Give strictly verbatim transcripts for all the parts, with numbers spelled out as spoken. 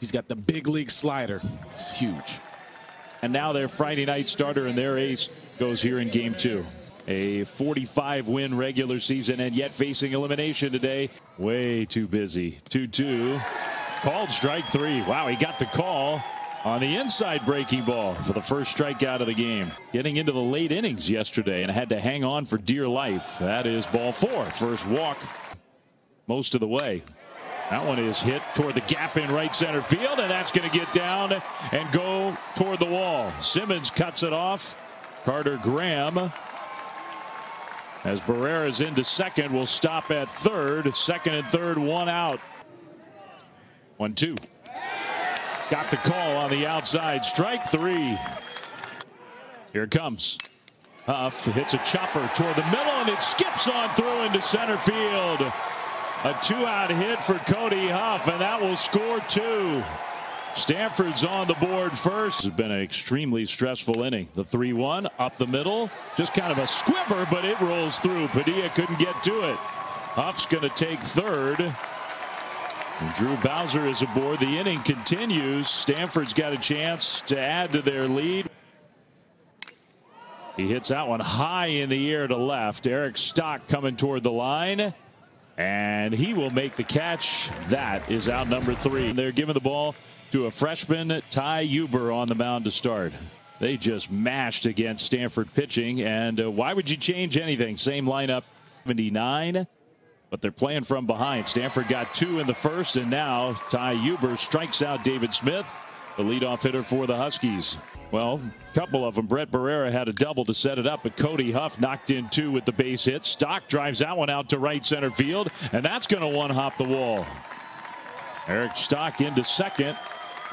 He's got the big league slider. It's huge. And now their Friday night starter and their ace goes here in game two. A forty-five win regular season and yet facing elimination today. Way too busy. two two. Called strike three. Wow, he got the call on the inside breaking ball for the first strikeout of the game. Getting into the late innings yesterday and had to hang on for dear life. That is ball four. First walk most of the way. That one is hit toward the gap in right center field, and that's going to get down and go toward the wall. Simmons cuts it off. Carter Graham, as Barrera's into second, will stop at third. Second and third, one out. One, two. Got the call on the outside. Strike three. Here it comes. Huff hits a chopper toward the middle, and it skips on through into center field. A two-out hit for Cody Huff, and that will score two. Stanford's on the board first. It's been an extremely stressful inning. The three one up the middle. Just kind of a squibber, but it rolls through. Padilla couldn't get to it. Huff's going to take third. And Drew Bowser is aboard. The inning continues. Stanford's got a chance to add to their lead. He hits that one high in the air to left. Eric Stock coming toward the line. And he will make the catch. That is out number three. They're giving the ball to a freshman, Ty Uber, on the mound to start. They just mashed against Stanford pitching. And uh, why would you change anything? Same lineup, seventy-nine. But they're playing from behind. Stanford got two in the first. And now Ty Uber strikes out David Smith, the leadoff hitter for the Huskies. Well, a couple of them. Brett Barrera had a double to set it up, but Cody Huff knocked in two with the base hit. Stock drives that one out to right center field, and that's going to one-hop the wall. Eric Stock into second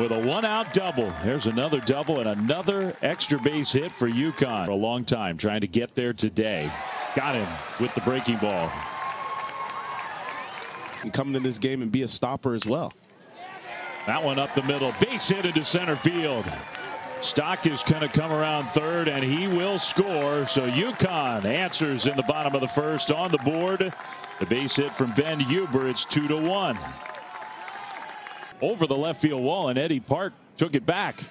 with a one-out double. There's another double and another extra base hit for UConn. For a long time trying to get there today. Got him with the breaking ball. And coming in this game and be a stopper as well. That one up the middle. Base hit into center field. Stock is going to come around third, and he will score. So UConn answers in the bottom of the first on the board. The base hit from Ben Huber. It's two to one. Over the left field wall, and Eddie Park took it back.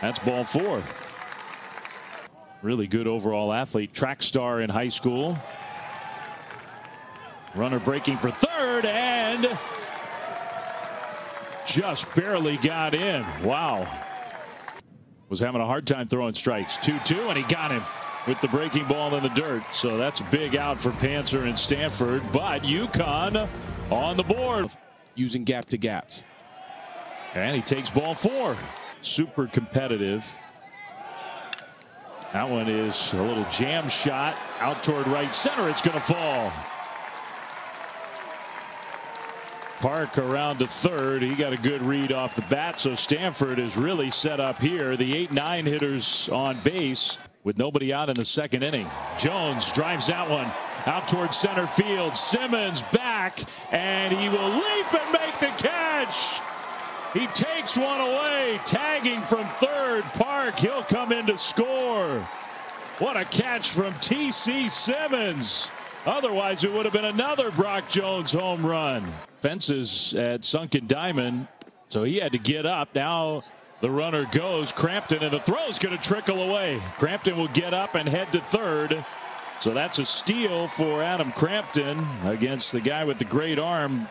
That's ball four. Really good overall athlete. Track star in high school. Runner breaking for third, and just barely got in. Wow. Was having a hard time throwing strikes. two two, and he got him with the breaking ball in the dirt. So that's a big out for Panzer and Stanford, but UConn on the board. Using gap to gaps. And he takes ball four. Super competitive. That one is a little jam shot out toward right center. It's going to fall. Park around to third. He got a good read off the bat, so Stanford is really set up here. The eight nine hitters on base with nobody out in the second inning. Jones drives that one out towards center field. Simmons back, and he will leap and make the catch. He takes one away, tagging from third. Park, he'll come in to score. What a catch from T C Simmons. Otherwise, it would have been another Brock Jones home run. Fences at Sunken Diamond, so he had to get up. Now the runner goes. Crampton, and the throw is going to trickle away. Crampton will get up and head to third. So that's a steal for Adam Crampton against the guy with the great arm.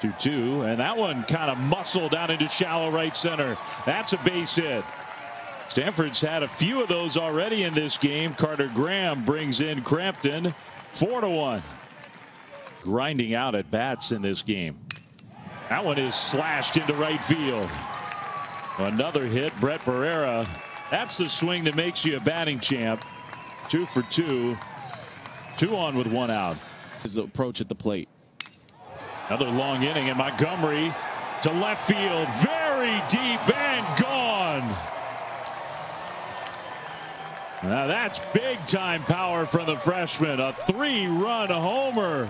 two two, and that one kind of muscled out into shallow right center. That's a base hit. Stanford's had a few of those already in this game. Carter Graham brings in Crampton. four to one. Grinding out at bats in this game. That one is slashed into right field. Another hit. Brett Barrera. That's the swing that makes you a batting champ. Two for two. Two on with one out. His approach at the plate. Another long inning, and Montgomery to left field. Very deep and gone. Now that's big-time power from the freshman. A three-run homer.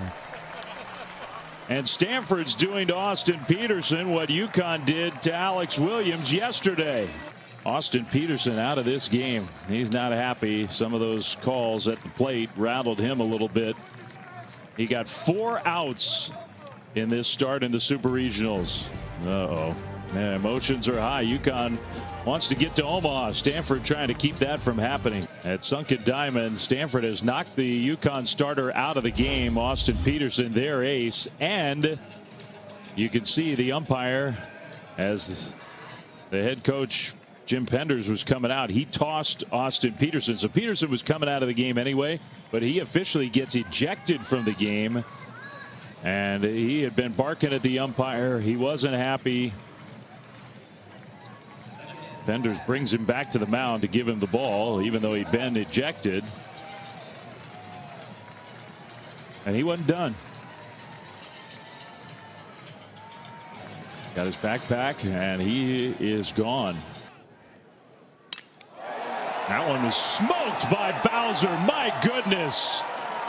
And Stanford's doing to Austin Peterson what UConn did to Alex Williams yesterday. Austin Peterson out of this game. He's not happy. Some of those calls at the plate rattled him a little bit. He got four outs in this start in the Super Regionals. Uh-oh. Yeah, emotions are high. UConn wants to get to Omaha. Stanford trying to keep that from happening. At Sunken Diamond, Stanford has knocked the UConn starter out of the game, Austin Peterson, their ace. And you can see the umpire, as the head coach Jim Penders was coming out, he tossed Austin Peterson. So Peterson was coming out of the game anyway, but he officially gets ejected from the game. And he had been barking at the umpire. He wasn't happy. Penders brings him back to the mound to give him the ball, even though he'd been ejected. And he wasn't done. Got his backpack, and he is gone. That one was smoked by Bowser. My goodness.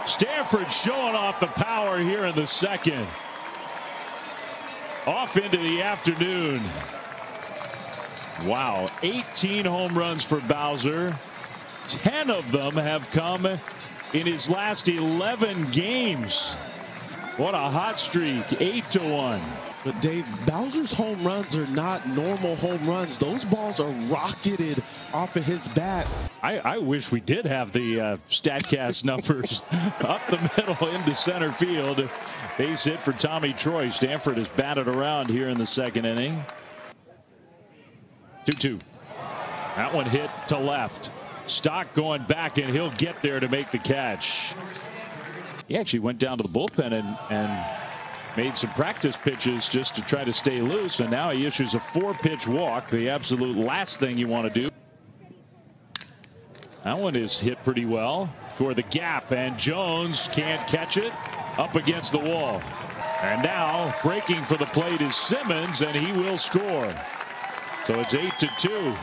Stanford showing off the power here in the second. Off into the afternoon. Wow, eighteen home runs for Bowser. ten of them have come in his last eleven games. What a hot streak, eight to one. But Dave, Bowser's home runs are not normal home runs. Those balls are rocketed off of his bat. I, I wish we did have the uh, Statcast numbers. Up the middle into center field. Base hit for Tommy Troy. Stanford has batted around here in the second inning. two two. That one hit to left. Stock going back, and he'll get there to make the catch. He actually went down to the bullpen and, and made some practice pitches just to try to stay loose, and now he issues a four-pitch walk, the absolute last thing you want to do. That one is hit pretty well toward the gap, and Jones can't catch it, up against the wall. And now breaking for the plate is Simmons, and he will score. So it's eight to two.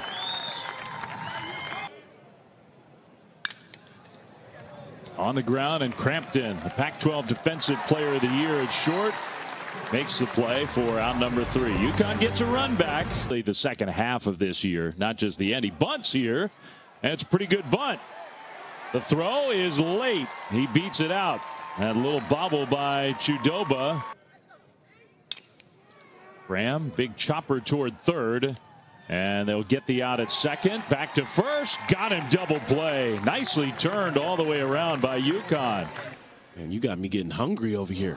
On the ground, and Crampton, the Pac twelve Defensive Player of the Year at short, makes the play for out number three. UConn gets a run back. The second half of this year, not just the end. He bunts here, and it's a pretty good bunt. The throw is late. He beats it out. That little bobble by Chudoba. Graham, big chopper toward third. And they'll get the out at second. Back to first. Got him, double play. Nicely turned all the way around by UConn. And you got me getting hungry over here.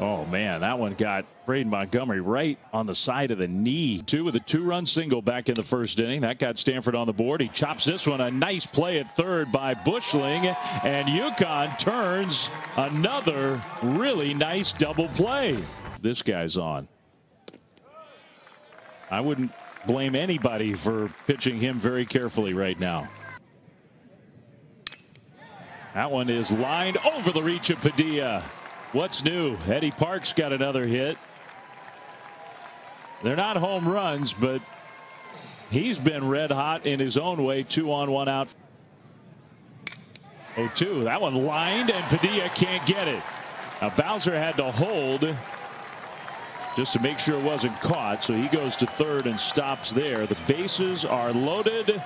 Oh, man. That one got Braden Montgomery right on the side of the knee. Two with a two-run single back in the first inning. That got Stanford on the board. He chops this one. A nice play at third by Bushling. And UConn turns another really nice double play. This guy's on. I wouldn't blame anybody for pitching him very carefully right now. That one is lined over the reach of Padilla. What's new? Eddie Parks got another hit. They're not home runs, but he's been red hot in his own way. Two on, one out. oh two. That one lined, and Padilla can't get it. Now Bowser had to hold just to make sure it wasn't caught, so he goes to third and stops there. The bases are loaded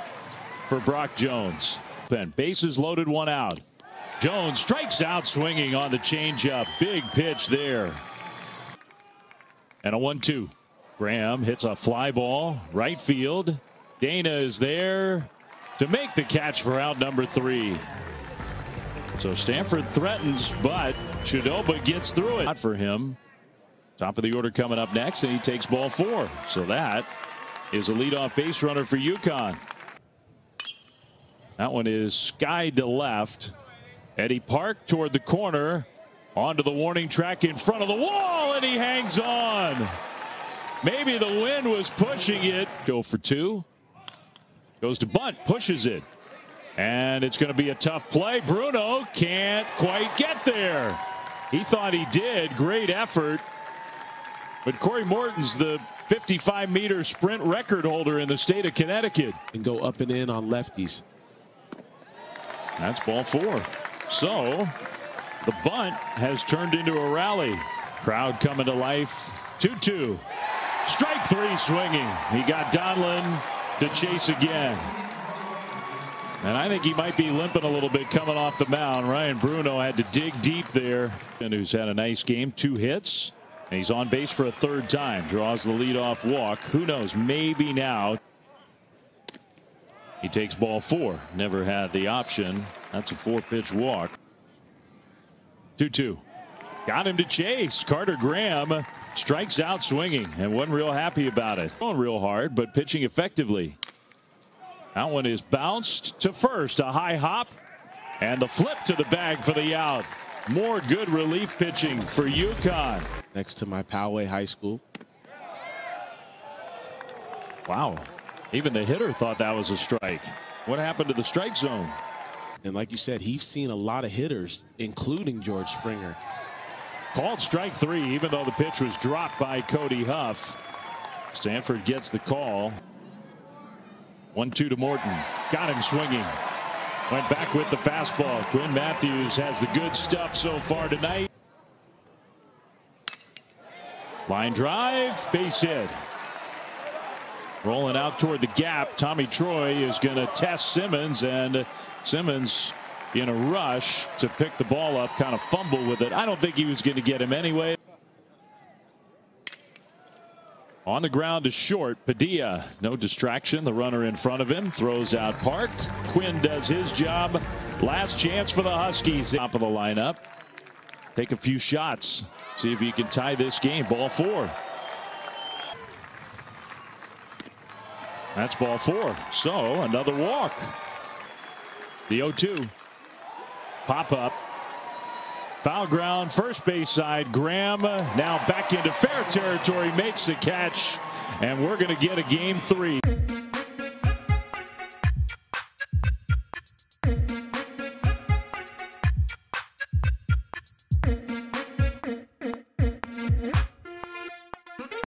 for Brock Jones. And bases loaded, one out. Jones strikes out swinging on the changeup. Big pitch there. And a one two. Graham hits a fly ball, right field. Dana is there to make the catch for out number three. So Stanford threatens, but Chudoba gets through it. Not for him. Top of the order coming up next, and he takes ball four. So that is a leadoff base runner for UConn. That one is skied to left. Eddie Park toward the corner, onto the warning track in front of the wall, and he hangs on. Maybe the wind was pushing it. Go for two. Goes to bunt, pushes it. And it's going to be a tough play. Bruno can't quite get there. He thought he did. Great effort. But Corey Morton's the fifty-five meter sprint record holder in the state of Connecticut. And go up and in on lefties. That's ball four. So the bunt has turned into a rally. Crowd coming to life. two two. Strike three swinging. He got Donlin to chase again. And I think he might be limping a little bit coming off the mound. Ryan Bruno had to dig deep there. And who's had a nice game. Two hits. And he's on base for a third time. Draws the leadoff walk. Who knows? Maybe now. He takes ball four. Never had the option. That's a four-pitch walk. two two. Got him to chase. Carter Graham strikes out swinging and wasn't real happy about it. Going real hard, but pitching effectively. That one is bounced to first. A high hop and the flip to the bag for the out. More good relief pitching for UConn. Next to my Poway High School. Wow. Even the hitter thought that was a strike. What happened to the strike zone? And like you said, he's seen a lot of hitters, including George Springer. Called strike three, even though the pitch was dropped by Cody Huff. Stanford gets the call. one two to Morton. Got him swinging. Went back with the fastball. Quinn Matthews has the good stuff so far tonight. Line drive, base hit. Rolling out toward the gap, Tommy Troy is going to test Simmons, and Simmons in a rush to pick the ball up, kind of fumble with it. I don't think he was going to get him anyway. On the ground to short, Padilla, no distraction, the runner in front of him, throws out Park. Quinn does his job. Last chance for the Huskies. Top of the lineup. Take a few shots, see if you can tie this game. Ball four. That's ball four. So another walk. The oh two. Pop up. Foul ground. First base side. Graham now back into fair territory. Makes the catch. And we're going to get a game three.